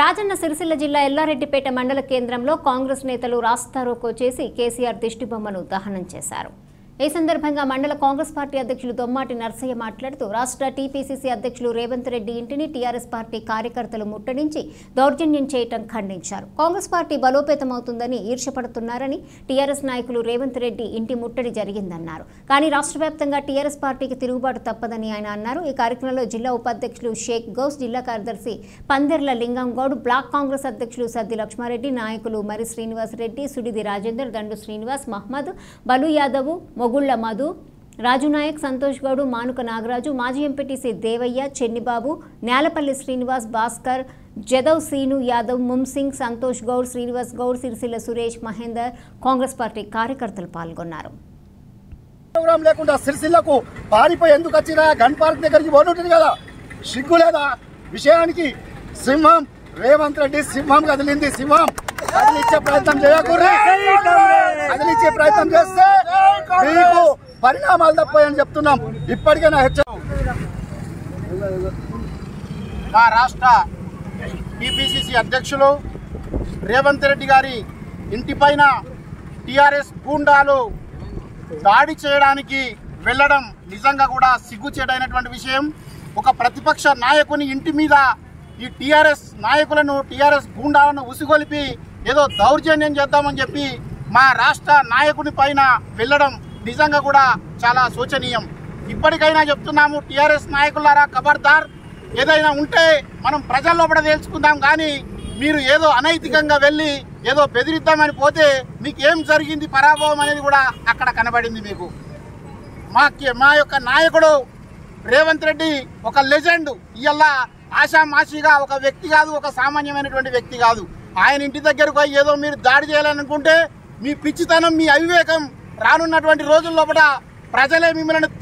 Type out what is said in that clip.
రాజన్న సిరిసిల్ల జిల్లా ఎల్లారెడ్డిపేట మండల కేంద్రంలో కాంగ్రెస్ నేతలు రాస్తారోకో చేసి కేసీఆర్ దిష్టిబొమ్మను దహనం చేశారు. ఈ సందర్భంగా మండల కాంగ్రెస్ పార్టీ అధ్యక్షులు దొమ్మాటి నర్సయ్య మాట్లాడుతూ రాష్ట్ర టీపీసీసీ అధ్యక్షులు రేవంత్ రెడ్డి ఇంటిని టీఆర్ఎస్ పార్టీ కార్యకర్తలు ముట్టడించి దౌర్జన్యం చేయటం ఖండించారు. కాంగ్రెస్ పార్టీ బలోపేతమవుతుందని ఈర్ష్యపడుతున్నారని టీఆర్ఎస్ నాయకులు రేవంత్ రెడ్డి ఇంటి ముట్టడి జరిగిందన్నారు. కానీ రాష్ట్ర వ్యాప్తంగా టీఆర్ఎస్ పార్టీకి తిరుగుబాటు తప్పదని ఆయన అన్నారు. ఈ కార్యక్రమంలో జిల్లా ఉపాధ్యక్షులు షేక్ గౌస్, జిల్లా కార్యదర్శి పందెర్ల లింగంగౌడ్, బ్లాక్ కాంగ్రెస్ అధ్యక్షులు సద్ది లక్ష్మారెడ్డి, నాయకులు మరి శ్రీనివాసరెడ్డి, సుడిది రాజేందర్, దండు శ్రీనివాస్, మహ్మద్, బలు యాదవ్, గుళ్ళ మధు, రాజు నాయక్, సంతోష్ గౌడు, మానుక నాగరాజు, మాజీ ఎంపీటీసీ దేవయ్య, చెన్నిబాబు, నేలపల్లి శ్రీనివాస్, భాస్కర్, జదవ్, సీను యాదవ్, ముమ్సింగ్, సంతోష్ గౌడ్, శ్రీనివాస్ గౌడ్, సిరిసిల్ల సురేష్, మహేందర్ కాంగ్రెస్ పార్టీ కార్యకర్తలు పాల్గొన్నారు. ప్రోగ్రామ్ లేకుండా సిరిసిల్లకు పారిపోయి ఎందుకు వచ్చినా గన్ పార్క్ దగ్గరికి పోనుంటుంది కదా, సిగ్గు లేదా? విషయానికి సింహం రేవంత్ రెడ్డి సింహం కదిలింది. సింహం కదిలిచ్చే ప్రయత్నం చేయకూడదు. కదిలిచ్చే ప్రయత్నం చేస్తే మీకు పరిణామాలు తప్పాయని చెప్తున్నాం. ఇప్పటికైనా మా రాష్ట్ర టీపీసీసీ అధ్యక్షులు రేవంత్ రెడ్డి గారి ఇంటిపైన టీఆర్ఎస్ గూండాలు దాడి చేయడానికి వెళ్ళడం నిజంగా కూడా సిగ్గుచేటైనటువంటి విషయం. ఒక ప్రతిపక్ష నాయకుని ఇంటి మీద ఈ టీఆర్ఎస్ నాయకులను, టీఆర్ఎస్ గూండాలను ఉసిగొలిపి ఏదో దౌర్జన్యం చేద్దామని చెప్పి మా రాష్ట్ర నాయకుని పైన వెళ్ళడం నిజంగా కూడా చాలా శోచనీయం. ఇప్పటికైనా చెప్తున్నాము, టీఆర్ఎస్ నాయకులారా ఖబర్దార్, ఏదైనా ఉంటే మనం ప్రజల్లో కూడా తెలుసుకుందాం. కానీ మీరు ఏదో అనైతికంగా వెళ్ళి ఏదో బెదిరిద్దామని పోతే మీకు ఏం జరిగింది, పరాభవం అనేది కూడా అక్కడ కనబడింది. మీకు మా యొక్క నాయకుడు రేవంత్ రెడ్డి ఒక లెజెండ్. ఇవాళ ఆశామాషిగా ఒక వ్యక్తి కాదు, ఒక సామాన్యమైనటువంటి వ్యక్తి కాదు. ఆయన ఇంటి దగ్గరకు ఏదో మీరు దాడి చేయాలనుకుంటే మీ పిచ్చితనం, మీ అవివేకం రానున్నటువంటి రోజుల్లో కూడా ప్రజలే మిమ్మల్ని